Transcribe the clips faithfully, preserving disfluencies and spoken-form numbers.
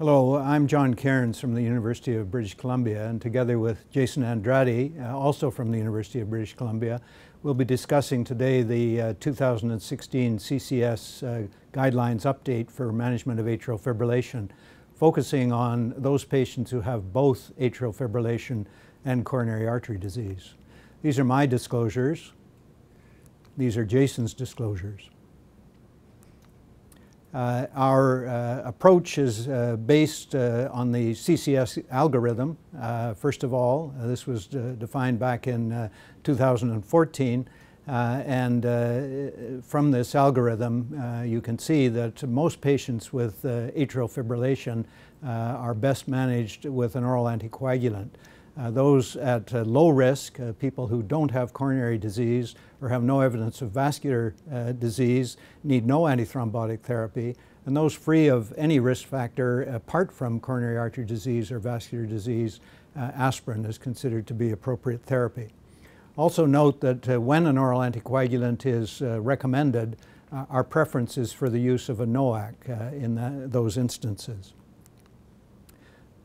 Hello, I'm John Cairns from the University of British Columbia, and together with Jason Andrade, uh, also from the University of British Columbia, we'll be discussing today the uh, two thousand sixteen C C S uh, guidelines update for management of atrial fibrillation, focusing on those patients who have both atrial fibrillation and coronary artery disease. These are my disclosures. These are Jason's disclosures. Uh, our uh, approach is uh, based uh, on the C C S algorithm. Uh, first of all, uh, this was uh, defined back in uh, two thousand fourteen, uh, and uh, from this algorithm uh, you can see that most patients with uh, atrial fibrillation uh, are best managed with an oral anticoagulant. Uh, those at uh, low risk, uh, people who don't have coronary disease or have no evidence of vascular uh, disease, need no antithrombotic therapy. And those free of any risk factor apart from coronary artery disease or vascular disease, uh, aspirin is considered to be appropriate therapy. Also note that uh, when an oral anticoagulant is uh, recommended, uh, our preference is for the use of a NOAC uh, in that, those instances.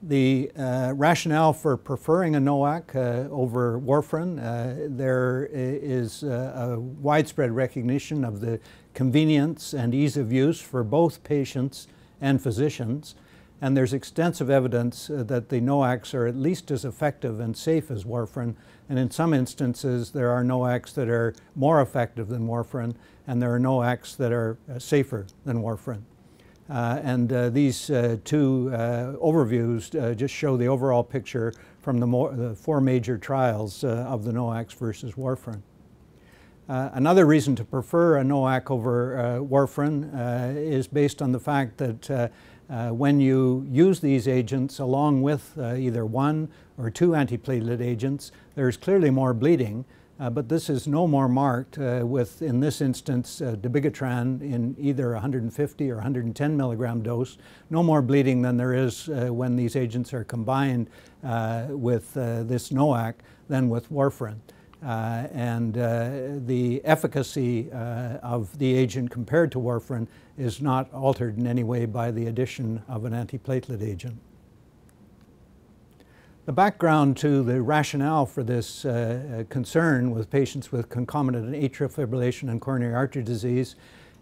The uh, rationale for preferring a NOAC uh, over warfarin, uh, there is uh, a widespread recognition of the convenience and ease of use for both patients and physicians, and there's extensive evidence uh, that the NOACs are at least as effective and safe as warfarin, and in some instances there are NOACs that are more effective than warfarin, and there are NOACs that are uh, safer than warfarin. Uh, and uh, these uh, two uh, overviews uh, just show the overall picture from the, more, the four major trials uh, of the NOACs versus warfarin. Uh, another reason to prefer a NOAC over uh, warfarin uh, is based on the fact that uh, uh, when you use these agents along with uh, either one or two antiplatelet agents, there's clearly more bleeding. Uh, but this is no more marked uh, with, in this instance, uh, dabigatran in either one hundred fifty or one hundred ten milligram dose, no more bleeding than there is uh, when these agents are combined uh, with uh, this NOAC than with warfarin. Uh, and uh, the efficacy uh, of the agent compared to warfarin is not altered in any way by the addition of an antiplatelet agent. The background to the rationale for this uh, concern with patients with concomitant atrial fibrillation and coronary artery disease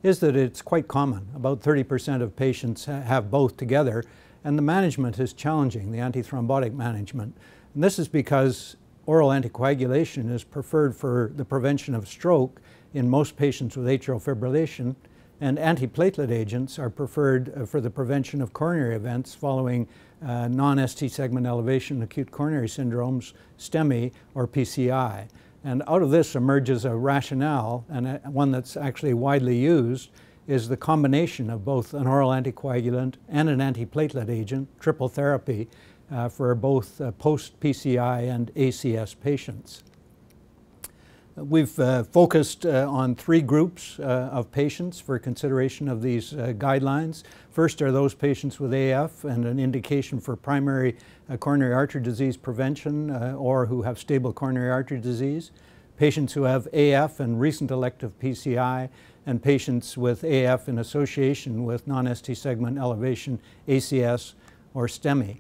is that it's quite common. About thirty percent of patients ha have both together, and the management is challenging, the antithrombotic management. And this is because oral anticoagulation is preferred for the prevention of stroke in most patients with atrial fibrillation, and antiplatelet agents are preferred for the prevention of coronary events following uh, non-S T segment elevation, acute coronary syndromes, STEMI, or P C I. And out of this emerges a rationale, and a, one that's actually widely used, is the combination of both an oral anticoagulant and an antiplatelet agent, triple therapy, uh, for both uh, post-P C I and A C S patients. We've uh, focused uh, on three groups uh, of patients for consideration of these uh, guidelines. First are those patients with A F and an indication for primary uh, coronary artery disease prevention uh, or who have stable coronary artery disease, patients who have A F and recent elective P C I, and patients with A F in association with non-S T segment elevation, A C S, or STEMI.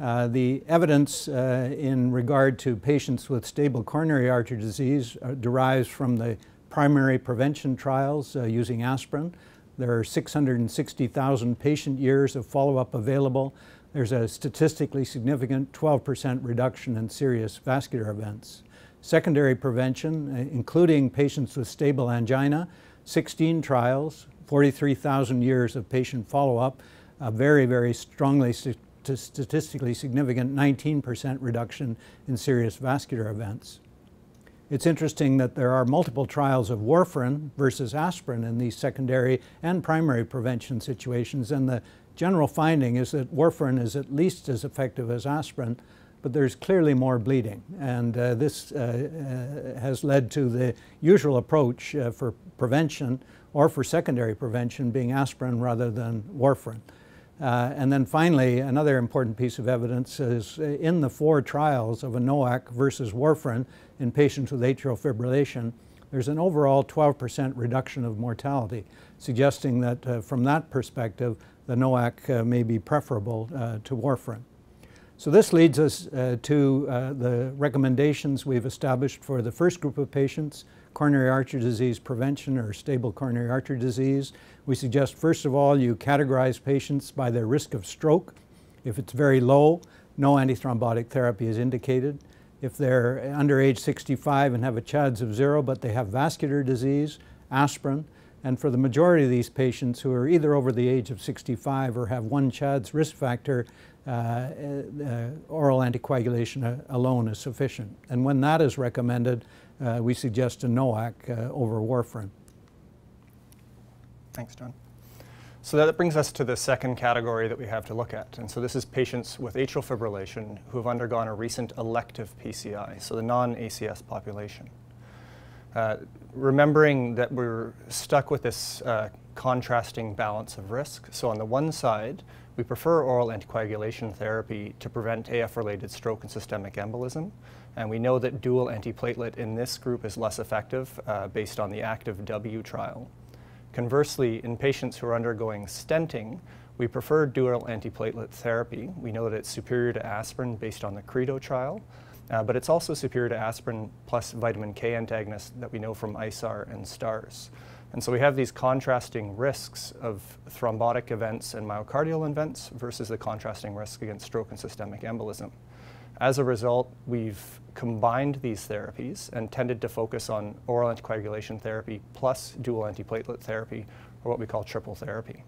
Uh, the evidence uh, in regard to patients with stable coronary artery disease uh, derives from the primary prevention trials uh, using aspirin. There are six hundred sixty thousand patient years of follow-up available. There's a statistically significant twelve percent reduction in serious vascular events. Secondary prevention, uh, including patients with stable angina, sixteen trials, forty-three thousand years of patient follow-up, uh, very, very strongly to statistically significant nineteen percent reduction in serious vascular events. It's interesting that there are multiple trials of warfarin versus aspirin in these secondary and primary prevention situations, and the general finding is that warfarin is at least as effective as aspirin, but there's clearly more bleeding, and uh, this uh, uh, has led to the usual approach uh, for prevention or for secondary prevention being aspirin rather than warfarin. Uh, and then finally, another important piece of evidence is in the four trials of a NOAC versus warfarin in patients with atrial fibrillation, there's an overall twelve percent reduction of mortality, suggesting that uh, from that perspective, the NOAC uh, may be preferable uh, to warfarin. So this leads us uh, to uh, the recommendations we've established for the first group of patients, coronary artery disease prevention or stable coronary artery disease. We suggest, first of all, you categorize patients by their risk of stroke. If it's very low, no antithrombotic therapy is indicated. If they're under age sixty-five and have a CHADS of zero, but they have vascular disease, aspirin. And for the majority of these patients who are either over the age of sixty-five or have one CHADS risk factor, uh, uh, oral anticoagulation alone is sufficient. And when that is recommended, uh, we suggest a NOAC uh, over warfarin. Thanks, John. So that brings us to the second category that we have to look at. And so this is patients with atrial fibrillation who have undergone a recent elective P C I, so the non-A C S population. Uh, remembering that we're stuck with this uh, contrasting balance of risk. So on the one side, we prefer oral anticoagulation therapy to prevent A F-related stroke and systemic embolism. And we know that dual antiplatelet in this group is less effective uh, based on the ACTIVE-W trial. Conversely, in patients who are undergoing stenting, we prefer dual antiplatelet therapy. We know that it's superior to aspirin based on the CREDO trial, uh, but it's also superior to aspirin plus vitamin K antagonists that we know from ISAR and STARS. And so we have these contrasting risks of thrombotic events and myocardial events versus the contrasting risk against stroke and systemic embolism. As a result, we've combined these therapies and tended to focus on oral anticoagulation therapy plus dual antiplatelet therapy, or what we call triple therapy.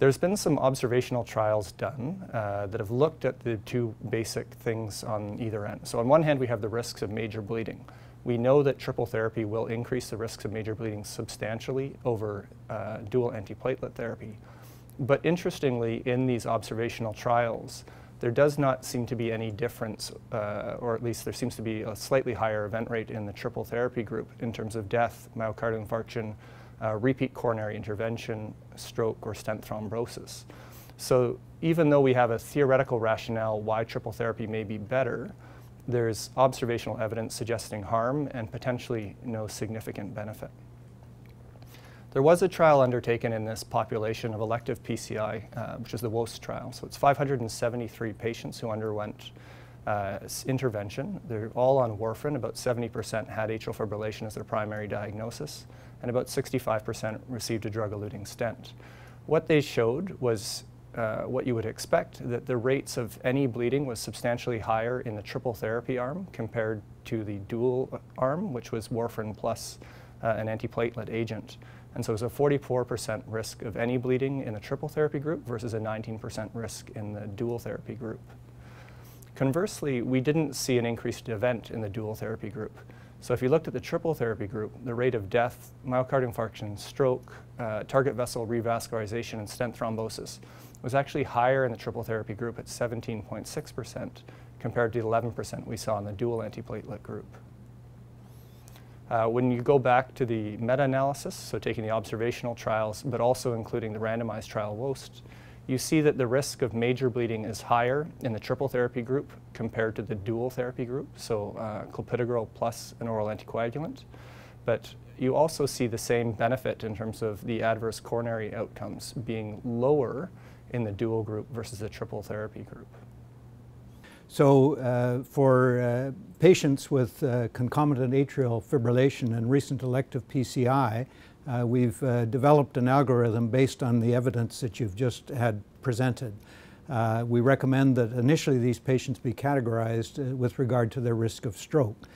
There's been some observational trials done uh, that have looked at the two basic things on either end. So on one hand, we have the risks of major bleeding. We know that triple therapy will increase the risks of major bleeding substantially over uh, dual antiplatelet therapy. But interestingly, in these observational trials, there does not seem to be any difference, uh, or at least there seems to be a slightly higher event rate in the triple therapy group in terms of death, myocardial infarction, uh, repeat coronary intervention, stroke, or stent thrombosis. So even though we have a theoretical rationale why triple therapy may be better, there's observational evidence suggesting harm and potentially no significant benefit. There was a trial undertaken in this population of elective P C I, uh, which is the WOEST trial. So it's five hundred seventy-three patients who underwent uh, intervention. They're all on warfarin. About seventy percent had atrial fibrillation as their primary diagnosis, and about sixty-five percent received a drug-eluting stent. What they showed was uh, what you would expect, that the rates of any bleeding was substantially higher in the triple therapy arm compared to the dual arm, which was warfarin plus uh, an antiplatelet agent. And so it was a forty-four percent risk of any bleeding in the triple therapy group versus a nineteen percent risk in the dual therapy group. Conversely, we didn't see an increased event in the dual therapy group. So if you looked at the triple therapy group, the rate of death, myocardial infarction, stroke, uh, target vessel revascularization, and stent thrombosis was actually higher in the triple therapy group at seventeen point six percent compared to the eleven percent we saw in the dual antiplatelet group. Uh, when you go back to the meta-analysis, so taking the observational trials, but also including the randomized trial WOEST, you see that the risk of major bleeding is higher in the triple therapy group compared to the dual therapy group, so uh, clopidogrel plus an oral anticoagulant. But you also see the same benefit in terms of the adverse coronary outcomes being lower in the dual group versus the triple therapy group. So uh, for uh, patients with uh, concomitant atrial fibrillation and recent elective P C I, uh, we've uh, developed an algorithm based on the evidence that you've just had presented. Uh, we recommend that initially these patients be categorized uh, with regard to their risk of stroke.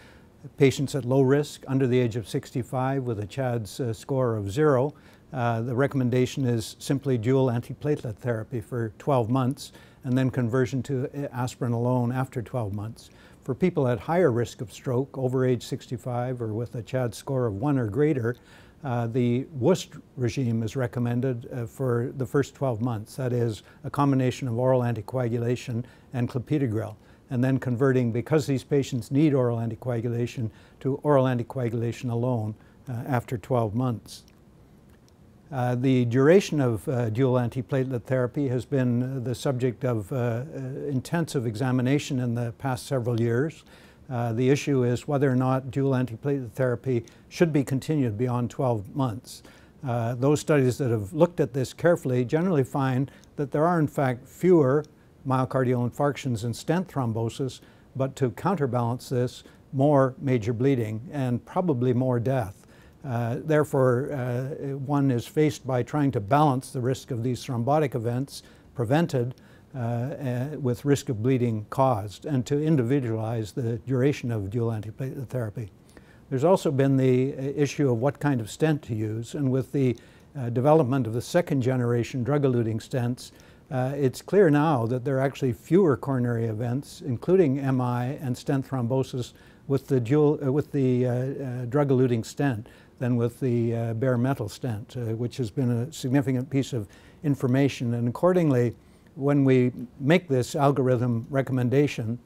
Patients at low risk, under the age of sixty-five with a CHADS uh, score of zero, uh, the recommendation is simply dual antiplatelet therapy for twelve months. And then conversion to aspirin alone after twelve months. For people at higher risk of stroke, over age sixty-five or with a CHADS score of one or greater, uh, the WOEST regime is recommended uh, for the first twelve months. That is a combination of oral anticoagulation and clopidogrel, and then converting, because these patients need oral anticoagulation, to oral anticoagulation alone uh, after twelve months. Uh, the duration of uh, dual antiplatelet therapy has been the subject of uh, intensive examination in the past several years. Uh, the issue is whether or not dual antiplatelet therapy should be continued beyond twelve months. Uh, those studies that have looked at this carefully generally find that there are in fact fewer myocardial infarctions and stent thrombosis, but to counterbalance this, more major bleeding and probably more death. Uh, therefore, uh, one is faced by trying to balance the risk of these thrombotic events prevented uh, uh, with risk of bleeding caused, and to individualize the duration of dual antiplatelet therapy. There's also been the issue of what kind of stent to use, and with the uh, development of the second generation drug-eluting stents, uh, it's clear now that there are actually fewer coronary events, including M I and stent thrombosis, with the dual, uh, with the uh, uh, drug-eluting stent than with the uh, bare metal stent, uh, which has been a significant piece of information. And accordingly, when we make this algorithm recommendation,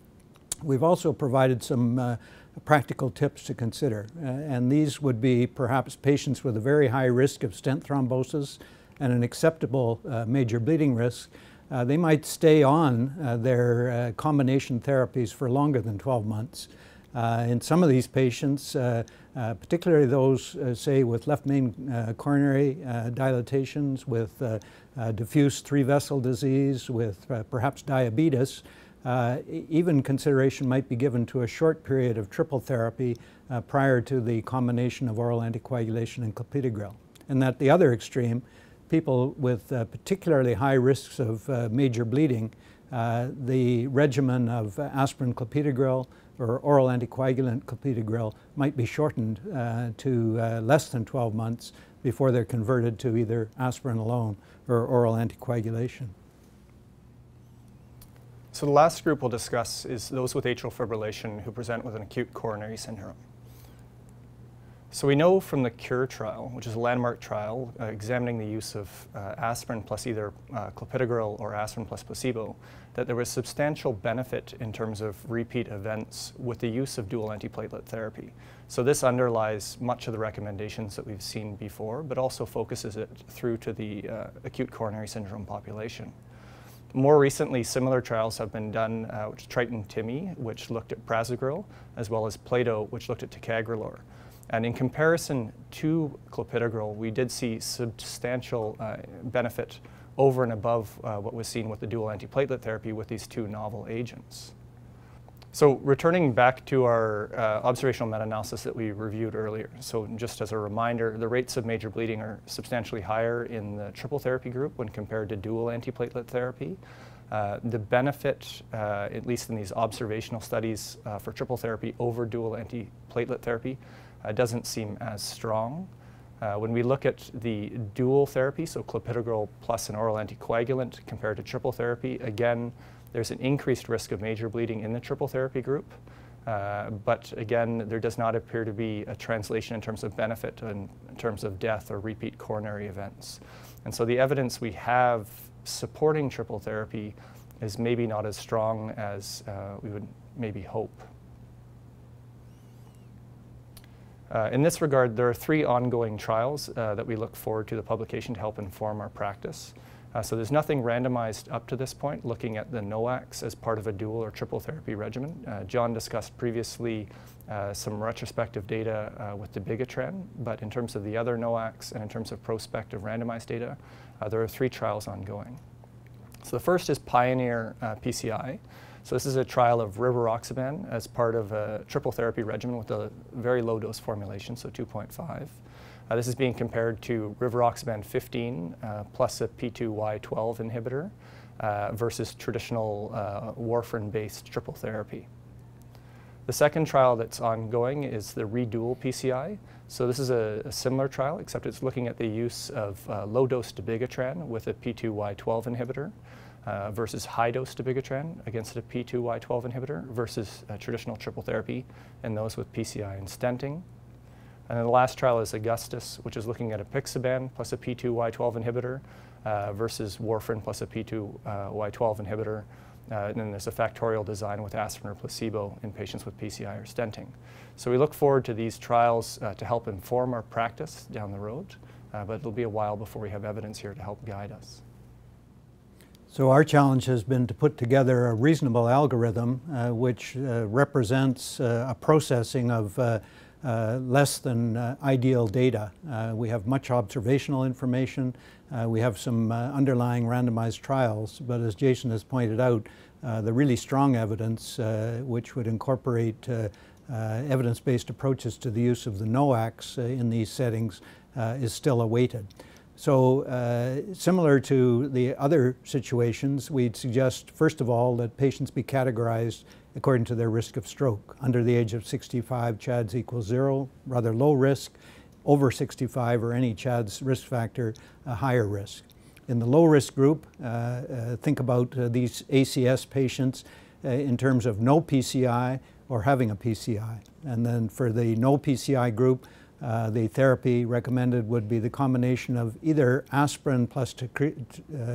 we've also provided some uh, practical tips to consider. Uh, and these would be perhaps patients with a very high risk of stent thrombosis and an acceptable uh, major bleeding risk. Uh, they might stay on uh, their uh, combination therapies for longer than twelve months. Uh, in some of these patients, uh, uh, particularly those, uh, say, with left main uh, coronary uh, dilatations, with uh, uh, diffuse three-vessel disease, with uh, perhaps diabetes, uh, even consideration might be given to a short period of triple therapy uh, prior to the combination of oral anticoagulation and clopidogrel. And at the other extreme, people with uh, particularly high risks of uh, major bleeding, uh, the regimen of aspirin clopidogrel or oral anticoagulant clopidogrel might be shortened uh, to uh, less than twelve months before they're converted to either aspirin alone or oral anticoagulation. So the last group we'll discuss is those with atrial fibrillation who present with an acute coronary syndrome. So we know from the CURE trial, which is a landmark trial uh, examining the use of uh, aspirin plus either uh, clopidogrel or aspirin plus placebo, that there was substantial benefit in terms of repeat events with the use of dual antiplatelet therapy. So this underlies much of the recommendations that we've seen before, but also focuses it through to the uh, acute coronary syndrome population. More recently, similar trials have been done, uh, which Triton-TIMI, which looked at prasugrel, as well as PLATO, which looked at ticagrelor. And in comparison to clopidogrel, we did see substantial uh, benefit over and above uh, what was seen with the dual antiplatelet therapy with these two novel agents. So returning back to our uh, observational meta-analysis that we reviewed earlier, so just as a reminder, the rates of major bleeding are substantially higher in the triple therapy group when compared to dual antiplatelet therapy. Uh, the benefit, uh, at least in these observational studies uh, for triple therapy over dual antiplatelet therapy, Uh, doesn't seem as strong. Uh, when we look at the dual therapy, so clopidogrel plus an oral anticoagulant compared to triple therapy, again, there's an increased risk of major bleeding in the triple therapy group. Uh, but again, there does not appear to be a translation in terms of benefit and in terms of death or repeat coronary events. And so the evidence we have supporting triple therapy is maybe not as strong as uh, we would maybe hope. Uh, in this regard, there are three ongoing trials uh, that we look forward to the publication to help inform our practice. Uh, so there's nothing randomized up to this point looking at the NOACs as part of a dual or triple therapy regimen. Uh, John discussed previously uh, some retrospective data uh, with dabigatran, but in terms of the other NOACs and in terms of prospective randomized data, uh, there are three trials ongoing. So the first is Pioneer uh, P C I. So this is a trial of rivaroxaban as part of a triple therapy regimen with a very low dose formulation, so two point five. Uh, this is being compared to rivaroxaban fifteen uh, plus a P two Y twelve inhibitor uh, versus traditional uh, warfarin-based triple therapy. The second trial that's ongoing is the Redual P C I. So this is a, a similar trial, except it's looking at the use of uh, low-dose dabigatran with a P two Y twelve inhibitor. Uh, versus high-dose dabigatran against a P two Y twelve inhibitor versus uh, traditional triple therapy and those with P C I and stenting. And then the last trial is Augustus, which is looking at apixaban plus a P two Y twelve inhibitor uh, versus warfarin plus a P two Y twelve inhibitor. Uh, and then there's a factorial design with aspirin or placebo in patients with P C I or stenting. So we look forward to these trials uh, to help inform our practice down the road, uh, but it'll be a while before we have evidence here to help guide us. So our challenge has been to put together a reasonable algorithm uh, which uh, represents uh, a processing of uh, uh, less than uh, ideal data. Uh, we have much observational information. Uh, we have some uh, underlying randomized trials, but as Jason has pointed out, uh, the really strong evidence uh, which would incorporate uh, Uh, evidence-based approaches to the use of the NOACs uh, in these settings uh, is still awaited. So uh, similar to the other situations, we'd suggest, first of all, that patients be categorized according to their risk of stroke. Under the age of sixty-five, CHADS equals zero, rather low risk. Over sixty-five or any CHADS risk factor, a higher risk. In the low-risk group, uh, uh, think about uh, these A C S patients uh, in terms of no P C I, or having a P C I. And then for the no P C I group, uh, the therapy recommended would be the combination of either aspirin plus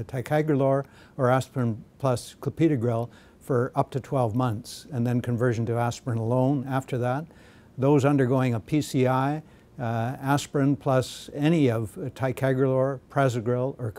ticagrelor or aspirin plus clopidogrel for up to twelve months, and then conversion to aspirin alone after that. Those undergoing a P C I, uh, aspirin plus any of ticagrelor, prasugrel, or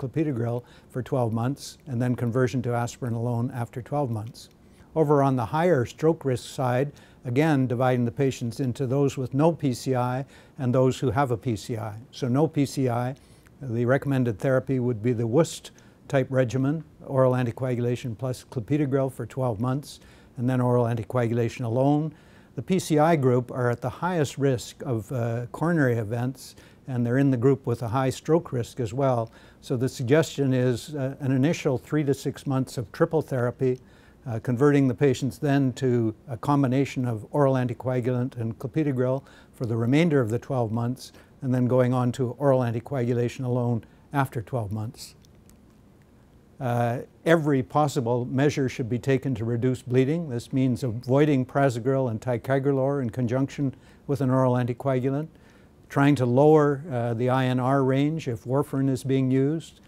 clopidogrel for twelve months, and then conversion to aspirin alone after twelve months. Over on the higher stroke risk side, again, dividing the patients into those with no P C I and those who have a P C I. So no P C I, the recommended therapy would be the WOEST type regimen, oral anticoagulation plus clopidogrel for twelve months, and then oral anticoagulation alone. The P C I group are at the highest risk of uh, coronary events, and they're in the group with a high stroke risk as well. So the suggestion is uh, an initial three to six months of triple therapy, Uh, converting the patients then to a combination of oral anticoagulant and clopidogrel for the remainder of the twelve months, and then going on to oral anticoagulation alone after twelve months. Uh, every possible measure should be taken to reduce bleeding. This means avoiding prasugrel and ticagrelor in conjunction with an oral anticoagulant, trying to lower uh, the I N R range if warfarin is being used,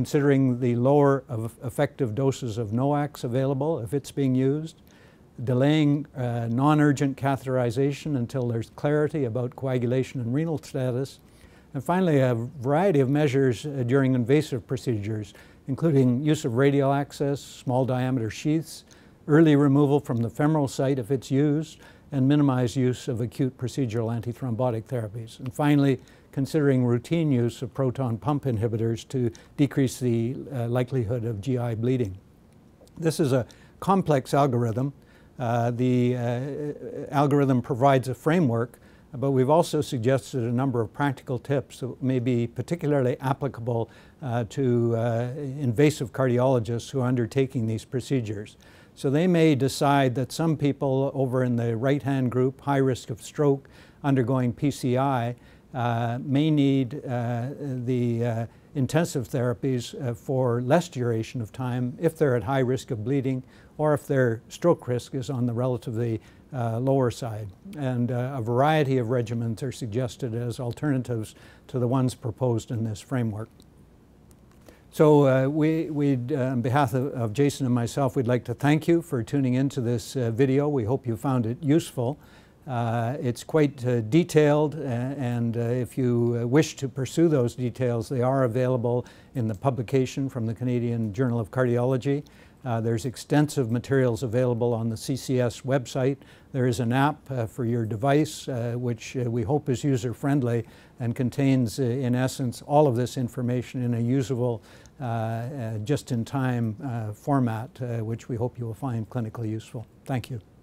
considering the lower of effective doses of NOACs available if it's being used, delaying uh, non-urgent catheterization until there's clarity about coagulation and renal status, and finally a variety of measures uh, during invasive procedures, including use of radial access, small diameter sheaths, early removal from the femoral site if it's used, and minimize use of acute procedural antithrombotic therapies. And finally, considering routine use of proton pump inhibitors to decrease the uh, likelihood of G I bleeding. This is a complex algorithm. Uh, the uh, algorithm provides a framework, but we've also suggested a number of practical tips that may be particularly applicable uh, to uh, invasive cardiologists who are undertaking these procedures. So they may decide that some people over in the right-hand group, high risk of stroke, undergoing P C I, Uh, may need uh, the uh, intensive therapies uh, for less duration of time if they're at high risk of bleeding or if their stroke risk is on the relatively uh, lower side. And uh, a variety of regimens are suggested as alternatives to the ones proposed in this framework. So uh, we, we'd, uh, on behalf of, of Jason and myself, we'd like to thank you for tuning into this uh, video. We hope you found it useful. Uh, it's quite uh, detailed, uh, and uh, if you uh, wish to pursue those details, they are available in the publication from the Canadian Journal of Cardiology. Uh, there's extensive materials available on the C C S website. There is an app uh, for your device, uh, which uh, we hope is user-friendly and contains, uh, in essence, all of this information in a usable, uh, uh, just-in-time uh, format, uh, which we hope you will find clinically useful. Thank you.